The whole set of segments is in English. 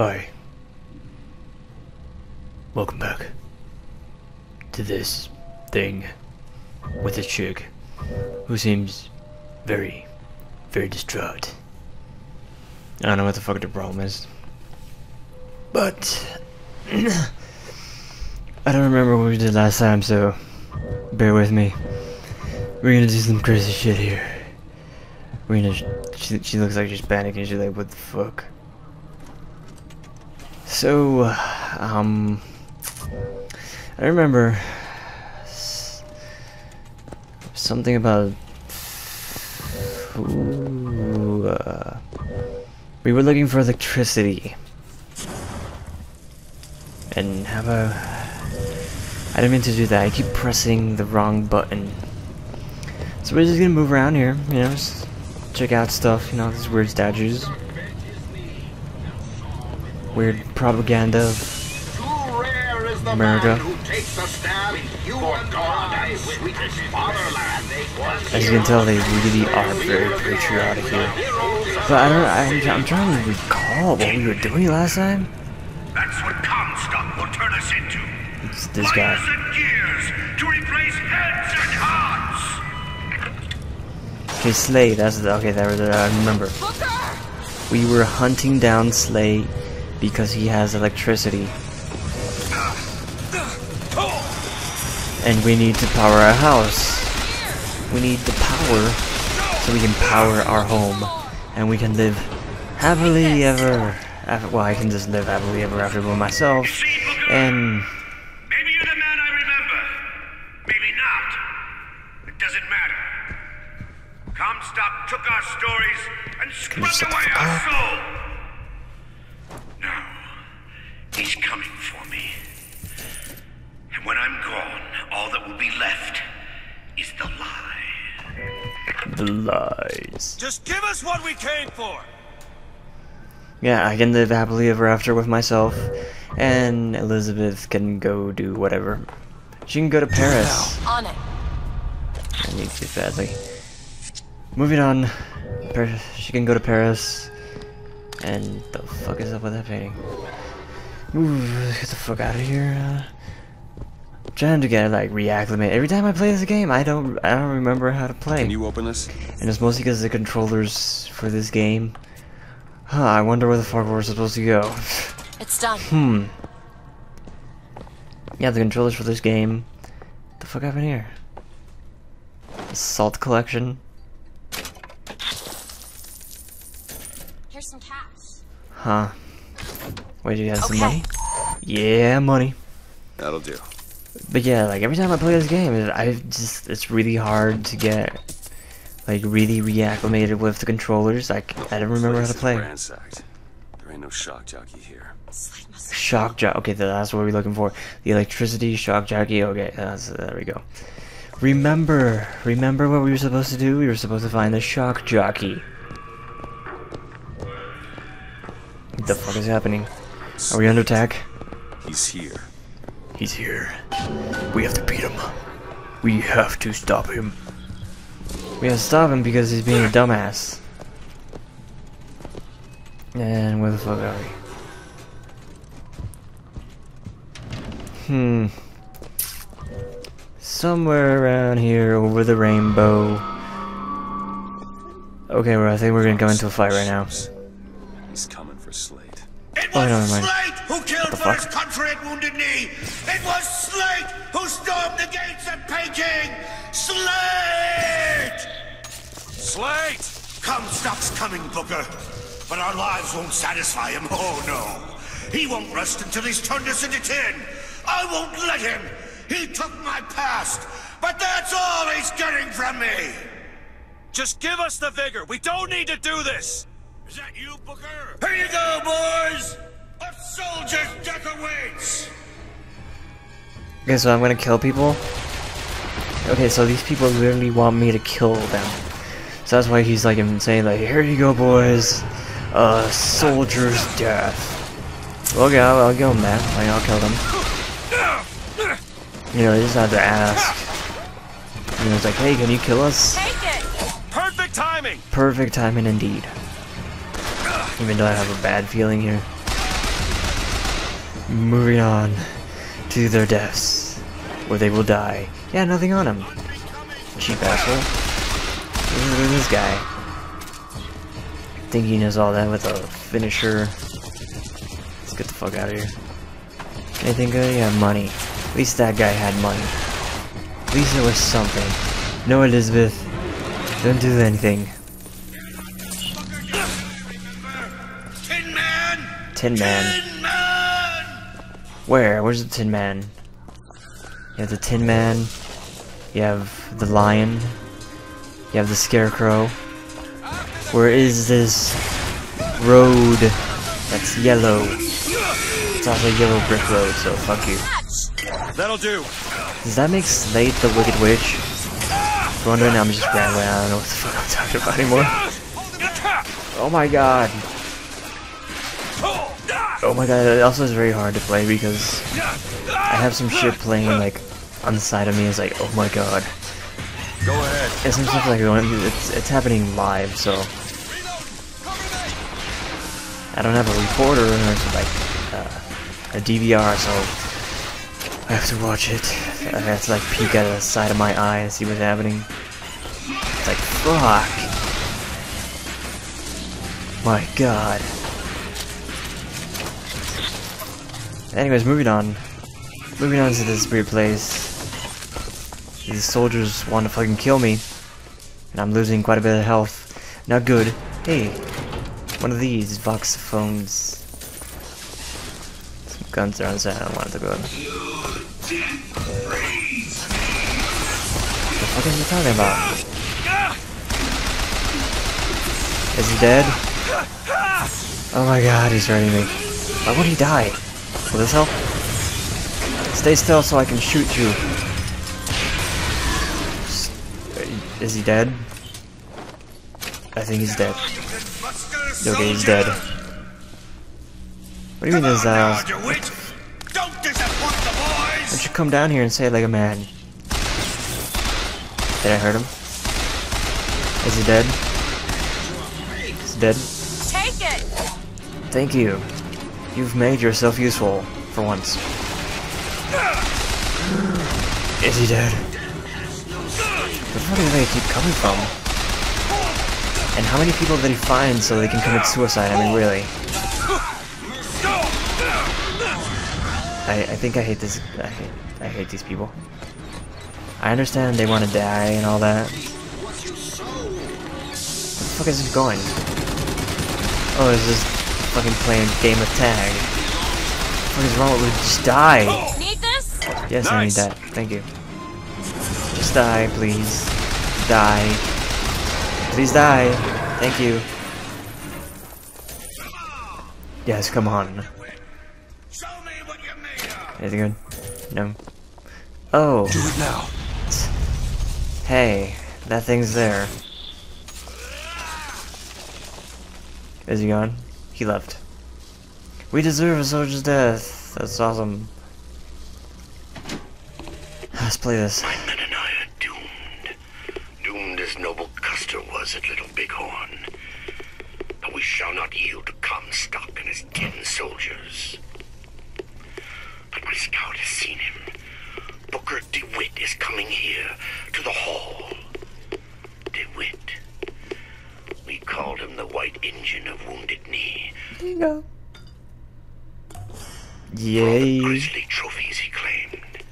Hi. Welcome back to this thing with a chick who seems very, very distraught. I don't know what the fuck the problem is. But I don't remember what we did last time, so bear with me. We're gonna do some crazy shit here. We're gonna she looks like she's panicking. She's like, what the fuck? So, I remember something about ooh, we were looking for electricity, and how about I didn't mean to do that. I keep pressing the wrong button. So we're just gonna move around here, you know, just check out stuff, you know, these weird statues. Weird propaganda of America. As you can tell, they really are very patriotic here. But I'm trying to recall what we were doing last time. That's what Comstock will turn us into. It's this guy. Okay, Slate. Okay, that was I remember. We were hunting down Slate because he has electricity, and we need to power our house. We need the power so we can power our home, and we can live happily ever after. Well, I can just live happily ever after by myself. And maybe you're the man I remember, maybe not. It doesn't matter. Comstock took our stories and scrubbed away our soul. He's coming for me, and when I'm gone, all that will be left is the lie. The lies. Just give us what we came for. Yeah, I can live happily ever after with myself, and Elizabeth can go do whatever. She can go to Paris. On it. I need to badly. Moving on. She can go to Paris. And the fuck is up with that painting? Ooh, get the fuck out of here. I'm trying to get like reacclimate. Every time I play this game, I don't remember how to play. Can you open this? And it's mostly because the controllers for this game. Huh, I wonder where the fuck we're supposed to go. It's done. Yeah, the controllers for this game. What the fuck happened here? Salt collection. Here's some cash. Huh. Wait, do you have some money? Yeah, money. That'll do. But yeah, like every time I play this game, it's really hard to get like really reacclimated with the controllers. Like I don't remember how to play. There ain't no shock jockey here. Shock jockey. Okay, that's what we're looking for. The electricity shock jockey. Okay, there we go. Remember what we were supposed to do? We were supposed to find the shock jockey. What the fuck is happening? Are we under attack? He's here. He's here. We have to beat him. We have to stop him. We have to stop him because he's being a dumbass. And where the fuck are we? Somewhere around here over the rainbow. Okay, well, I think we're gonna come into a fight right now. He's coming for Slate. It was Slate who killed for his country at Wounded Knee. It was Slate who stormed the gates at Peking. Slate! Slate! Comstock's coming, Booker. But our lives won't satisfy him. Oh no. He won't rest until he's turned us into tin. I won't let him. He took my past. But that's all he's getting from me. Just give us the vigor. We don't need to do this. Is that you, Booker? Here you go, boys! A soldier's death awaits! Okay, so I'm gonna kill people? Okay, so these people literally want me to kill them. So that's why he's like saying, like, here you go, boys! A soldier's death. Okay, I'll go, man. Like, I'll kill them. You know, they just have to ask. You know, it's like, hey, can you kill us? Take it! Perfect timing! Perfect timing indeed. Even though I have a bad feeling here. moving on to their deaths, where they will die. Yeah, nothing on him. Cheap asshole. Look at this guy. I think he knows all that with a finisher. Let's get the fuck out of here. Anything good? Yeah, money. At least that guy had money. At least there was something. No, Elizabeth. Don't do anything. Tin Man! Tin Man. Tin Man! Where? Where's the Tin Man? You have the Tin Man. You have the Lion. You have the Scarecrow. Where is this road that's yellow? It's also a yellow brick road, so fuck you. That'll do. Does that make Slate the Wicked Witch? If you're wondering, I'm just rambling. I don't know what the fuck I'm talking about anymore. Oh my god. Oh my god, it also is very hard to play because I have some shit playing like on the side of me. It's like, oh my god. Go ahead. And some stuff like it's happening live, so I don't have a recorder or like a DVR, so I have to watch it. I have to like peek out of the side of my eye and see what's happening. It's like fuck. My god. Anyways, moving on. Moving on to this weird place. These soldiers want to fucking kill me, and I'm losing quite a bit of health. Not good. Hey, one of these voxophones. Some guns are on set. I don't want to go. What the fuck is he talking about? Is he dead? Oh my god, he's hurting me. Why would he die? Will this help? Stay still so I can shoot you. Is he dead? I think he's dead. Okay, he's dead. What do you mean is that? Why don't you come down here and say it like a man? Did I hurt him? Is he dead? He's dead. Take it. Thank you. You've made yourself useful for once. Is he dead? Where do they keep coming from? And how many people did he find so they can commit suicide? I mean, really. I think I hate this. I hate these people. I understand they want to die and all that. Where the fuck is this going? Oh, this is fucking playing game of tag. What is wrong with it? Just die! Need this? Yes, nice. I need that. Thank you. Just die, please. Die. Please die. Thank you. Yes, come on. Anything good? No. Oh. Do it now. Hey, that thing's there. Is he gone? He left. We deserve a soldier's death. That's awesome. Let's play this. Noble Custer was at Little Bighorn, but we shall not yield to Comstock and his 10 soldiers. But my scout has seen him. Booker DeWitt is coming here to the hall. DeWitt. We called him the White Engine of Wounded Knee. There you go. Yay. For all the grisly trophies he claimed.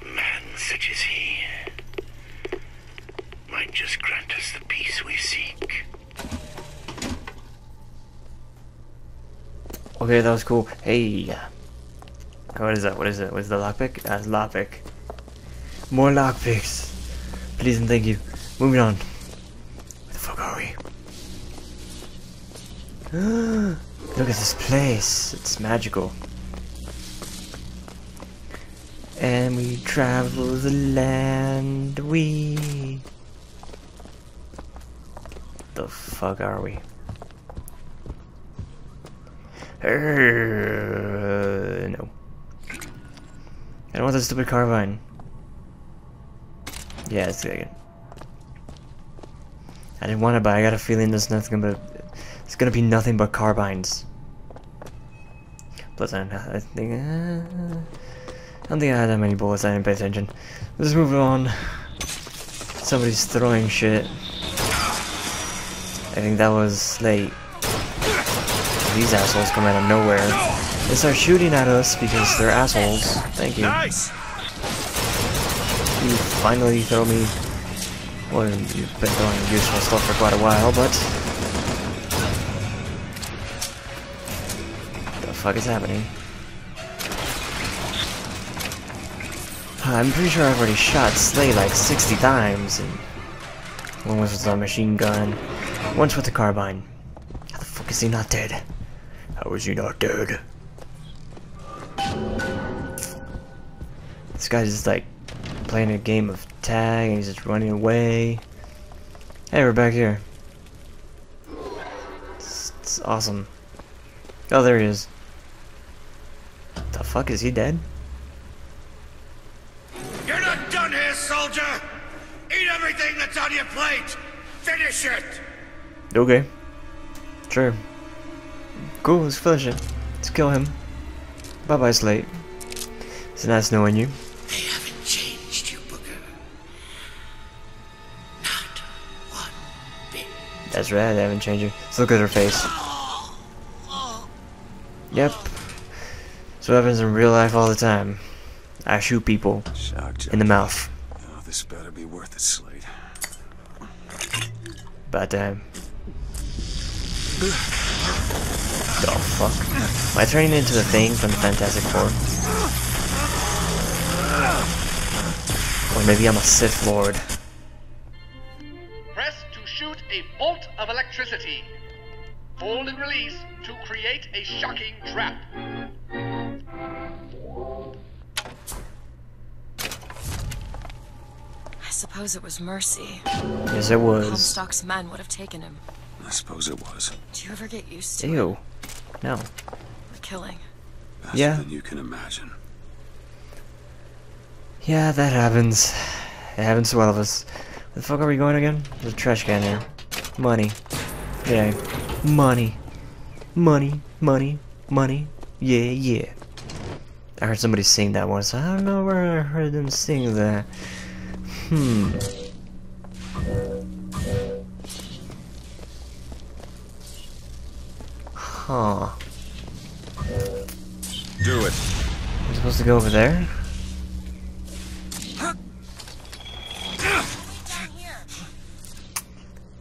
A man such as he. Might just grant us the peace we seek. Okay, that was cool. Hey, what is that? What is it? What is the lockpick? That's lockpick. More lockpicks, please and thank you. Moving on. Where the fuck are we? Look at this place. It's magical. And we travel the land we. The fuck are we? No. I don't want that stupid carbine. Yeah, it's good. I didn't want it, but I got a feeling there's nothing but it's gonna be nothing but carbines. bullets. I don't think I had that many bullets. I didn't pay attention. Let's move on. Somebody's throwing shit. I think that was Slate. These assholes come out of nowhere. They start shooting at us because they're assholes. Thank you. Nice. You finally throw me. Well, you've been throwing useful stuff for quite a while, but what the fuck is happening? I'm pretty sure I've already shot Slay like 60 times, and one was with a machine gun, once with a carbine. How the fuck is he not dead? How is he not dead? This guy's just like playing a game of tag and he's just running away. Hey, we're back here. It's awesome. Oh, there he is. The fuck, is he dead? You're not done here, soldier! Eat everything that's on your plate! Finish it! Okay. Sure. Cool, let's finish it. Let's kill him. Bye-bye, Slate. It's nice knowing you. They haven't changed you, Booker. Not one bit. That's right, they haven't changed you. Let's look at her face. Yep. So happens in real life all the time. I shoot people in the mouth. Oh, this better be worth it, Slate. About time. The fuck? Am I turning into the thing from the Fantastic Four? Or maybe I'm a Sith Lord. Press to shoot a bolt of electricity. Hold and release to create a shocking trap. I suppose it was mercy. Yes, it was. Comstock's man would have taken him. I suppose it was. Do you ever get used to Ew. It? No. The killing. Faster than you can imagine. Yeah, that happens. It happens to all of us. Where the fuck are we going again? There's a trash can here. Money. Yeah. Money. Money. Money. Money. Yeah, yeah. I heard somebody sing that once. I don't know where I heard them sing that. Huh. Do it. I'm supposed to go over there?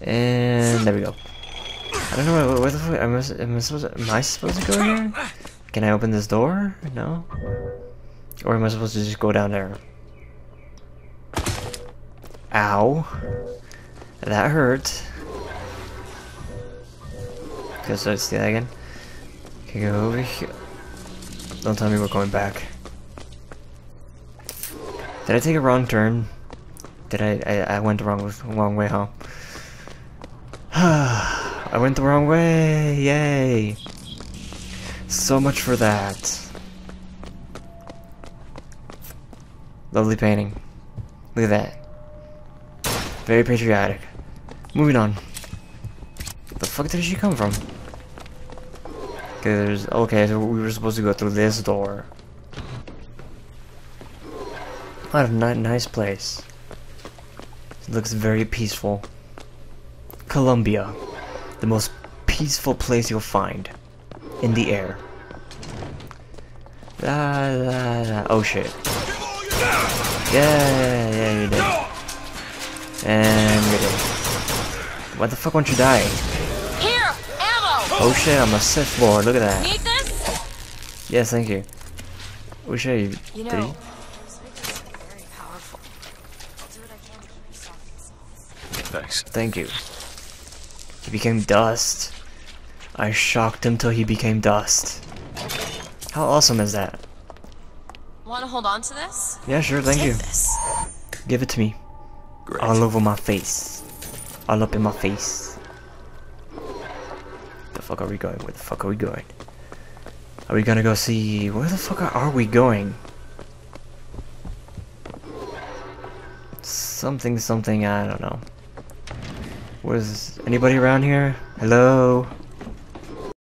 And there we go. I don't know where the fuck am I supposed to go here? Can I open this door? No. Or am I supposed to just go down there? Ow. That hurt. Okay, so let's do that again. Okay, go over here. Don't tell me we're going back. Did I take a wrong turn? Did I went the wrong way home. I went the wrong way. Yay. So much for that. Lovely painting. Look at that. Very patriotic. Moving on. The fuck did she come from? Okay, there's... Okay, so we were supposed to go through this door. What a nice place. It looks very peaceful. Columbia. The most peaceful place you'll find. In the air. Oh shit. Yeah, you did. And we did. Why the fuck won't you die? Here, ammo. Oh shit, I'm a Sith Lord, look at that. Need this? Yes, thank you. Oh shit, you know, very powerful. I'll do what I can to keep you soft. Thanks. Thank you. He became dust. I shocked him till he became dust. How awesome is that? Wanna hold on to this? Yeah, sure, thank you. This. Give it to me. Great. All over my face. All up in my face. The fuck are we going? Where the fuck are we going? Are we gonna go see... Where the fuck are we going? Something, I don't know. Anybody around here? Hello?